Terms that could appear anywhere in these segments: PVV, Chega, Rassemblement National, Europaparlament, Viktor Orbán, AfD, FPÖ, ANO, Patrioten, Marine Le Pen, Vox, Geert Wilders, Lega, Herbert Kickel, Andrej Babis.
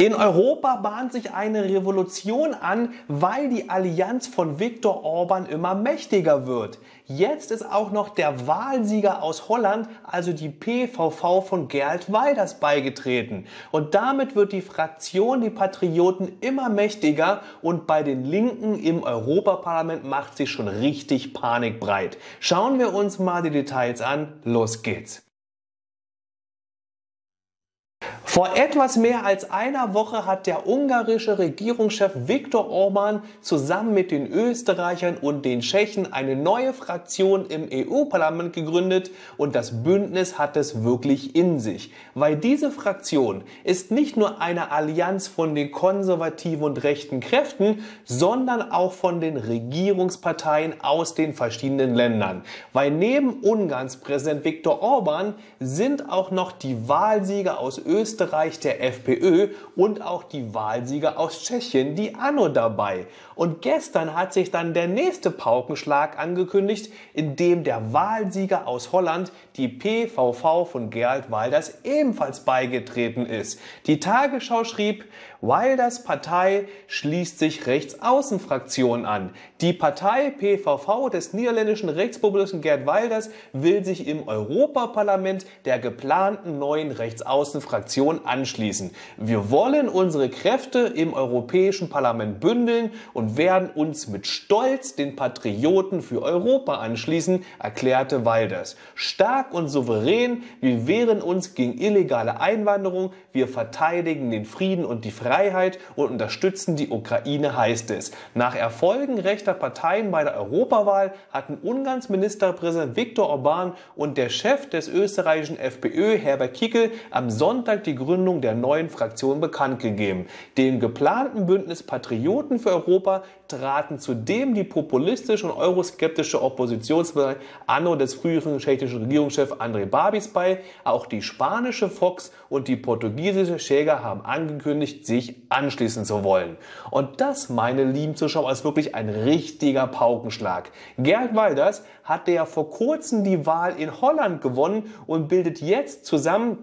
In Europa bahnt sich eine Revolution an, weil die Allianz von Viktor Orbán immer mächtiger wird. Jetzt ist auch noch der Wahlsieger aus Holland, also die PVV von Geert Wilders, beigetreten. Und damit wird die Fraktion, die Patrioten, immer mächtiger und bei den Linken im Europaparlament macht sich schon richtig Panik breit. Schauen wir uns mal die Details an. Los geht's! Vor etwas mehr als einer Woche hat der ungarische Regierungschef Viktor Orbán zusammen mit den Österreichern und den Tschechen eine neue Fraktion im EU-Parlament gegründet und das Bündnis hat es wirklich in sich. Weil diese Fraktion ist nicht nur eine Allianz von den konservativen und rechten Kräften, sondern auch von den Regierungsparteien aus den verschiedenen Ländern. Weil neben Ungarns Präsident Viktor Orbán sind auch noch die Wahlsieger aus Österreich, der FPÖ und auch die Wahlsieger aus Tschechien, die ANO, dabei. Und gestern hat sich dann der nächste Paukenschlag angekündigt, in dem der Wahlsieger aus Holland, die PVV von Geert Wilders, ebenfalls beigetreten ist. Die Tagesschau schrieb, Wilders Partei schließt sich Rechtsaußenfraktion an. Die Partei PVV des niederländischen Rechtspopulisten Geert Wilders will sich im Europaparlament der geplanten neuen Rechtsaußenfraktion anschließen. Wir wollen unsere Kräfte im Europäischen Parlament bündeln und werden uns mit Stolz den Patrioten für Europa anschließen, erklärte Wilders. Stark und souverän, wir wehren uns gegen illegale Einwanderung, wir verteidigen den Frieden und die Freiheit und unterstützen die Ukraine, heißt es. Nach Erfolgen rechter Parteien bei der Europawahl hatten Ungarns Ministerpräsident Viktor Orbán und der Chef des österreichischen FPÖ, Herbert Kickel, am Sonntag die Gründung der neuen Fraktion bekannt gegeben. Dem geplanten Bündnis Patrioten für Europa traten zudem die populistische und euroskeptische Oppositionspartei ANO des früheren tschechischen Regierungschefs Andrej Babis bei. Auch die spanische Vox und die portugiesische Chega haben angekündigt, sich anschließen zu wollen. Und das, meine lieben Zuschauer, ist wirklich ein richtiger Paukenschlag. Geert Wilders hatte ja vor kurzem die Wahl in Holland gewonnen und bildet jetzt zusammen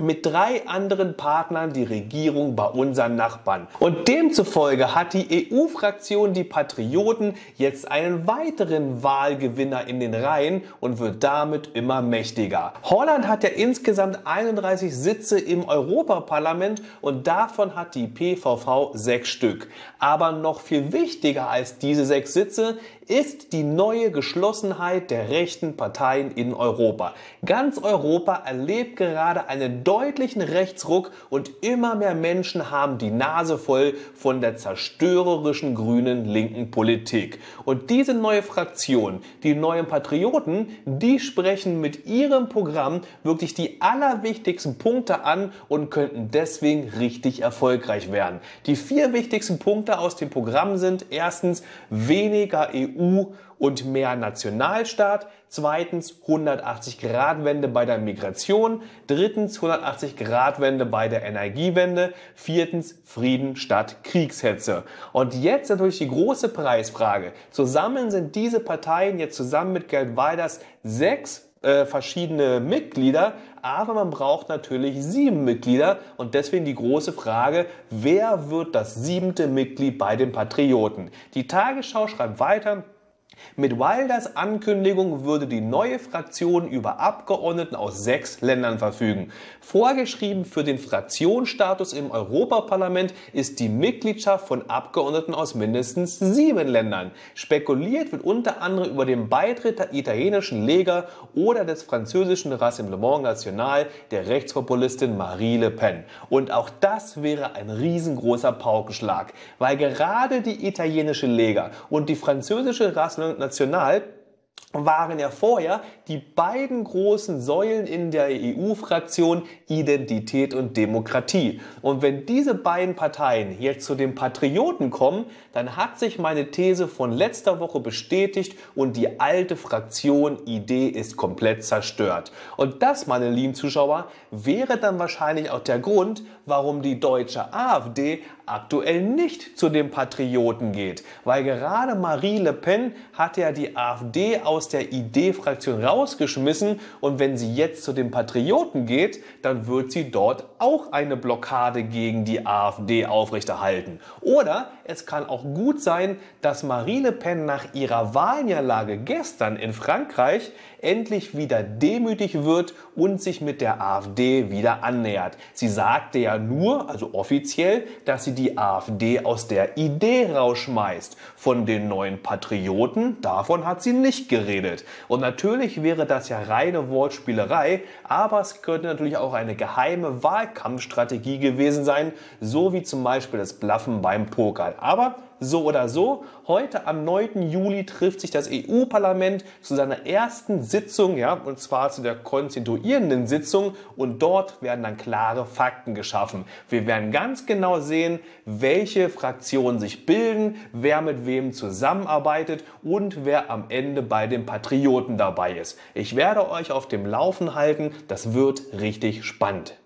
mit 3 anderen Partnern die Regierung bei unseren Nachbarn. Und demzufolge hat die EU-Fraktion, die Patrioten, jetzt einen weiteren Wahlgewinner in den Reihen und wird damit immer mächtiger. Holland hat ja insgesamt 31 Sitze im Europaparlament und davon hat die PVV 6 Stück. Aber noch viel wichtiger als diese 6 Sitze ist die neue Geschlossenheit der rechten Parteien in Europa. Ganz Europa erlebt gerade einen deutlichen Rechtsruck und immer mehr Menschen haben die Nase voll von der zerstörerischen grünen linken Politik. Und diese neue Fraktion, die neuen Patrioten, die sprechen mit ihrem Programm wirklich die allerwichtigsten Punkte an und könnten deswegen richtig erfolgreich werden. Die 4 wichtigsten Punkte aus dem Programm sind: erstens weniger EU und mehr Nationalstaat, zweitens 180-Grad-Wende bei der Migration, drittens 180-Grad-Wende bei der Energiewende, viertens Frieden statt Kriegshetze. Und jetzt natürlich die große Preisfrage. Zusammen sind diese Parteien jetzt zusammen mit Geert Wilders 6 verschiedene Mitglieder, aber man braucht natürlich 7 Mitglieder und deswegen die große Frage, wer wird das 7. Mitglied bei den Patrioten? Die Tagesschau schreibt weiter, mit Wilders Ankündigung würde die neue Fraktion über Abgeordneten aus 6 Ländern verfügen. Vorgeschrieben für den Fraktionsstatus im Europaparlament ist die Mitgliedschaft von Abgeordneten aus mindestens 7 Ländern. Spekuliert wird unter anderem über den Beitritt der italienischen Lega oder des französischen Rassemblement National der Rechtspopulistin Marine Le Pen. Und auch das wäre ein riesengroßer Paukenschlag, weil gerade die italienische Lega und die französische Rassemblement National waren ja vorher die beiden großen Säulen in der EU-Fraktion Identität und Demokratie. Und wenn diese beiden Parteien jetzt zu den Patrioten kommen, dann hat sich meine These von letzter Woche bestätigt und die alte Fraktion Idee ist komplett zerstört. Und das, meine lieben Zuschauer, wäre dann wahrscheinlich auch der Grund, warum die deutsche AfD aktuell nicht zu den Patrioten geht. Weil gerade Marine Le Pen hat ja die AfD aus aus der ID-Fraktion rausgeschmissen und wenn sie jetzt zu den Patrioten geht, dann wird sie dort auch eine Blockade gegen die AfD aufrechterhalten. Oder es kann auch gut sein, dass Marine Le Pen nach ihrer Wahlniederlage gestern in Frankreich endlich wieder demütig wird und sich mit der AfD wieder annähert. Sie sagte ja nur, also offiziell, dass sie die AfD aus der Idee rausschmeißt. Von den neuen Patrioten, davon hat sie nicht geredet. Und natürlich wäre das ja reine Wortspielerei, aber es könnte natürlich auch eine geheime Wahlkampfstrategie gewesen sein, so wie zum Beispiel das Bluffen beim Poker. Aber so oder so, heute am 9. Juli trifft sich das EU-Parlament zu seiner ersten Sitzung, ja, und zwar zu der konstituierenden Sitzung, und dort werden dann klare Fakten geschaffen. Wir werden ganz genau sehen, welche Fraktionen sich bilden, wer mit wem zusammenarbeitet und wer am Ende bei den Patrioten dabei ist. Ich werde euch auf dem Laufen halten, das wird richtig spannend.